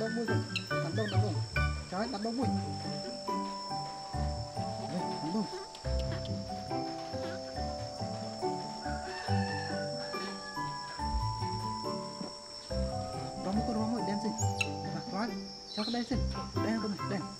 tandong. Cari tandong pun. Tandong. Ramu kau ramu dancing. Nak keluar? Cakap dancing. Dance kau ni dance.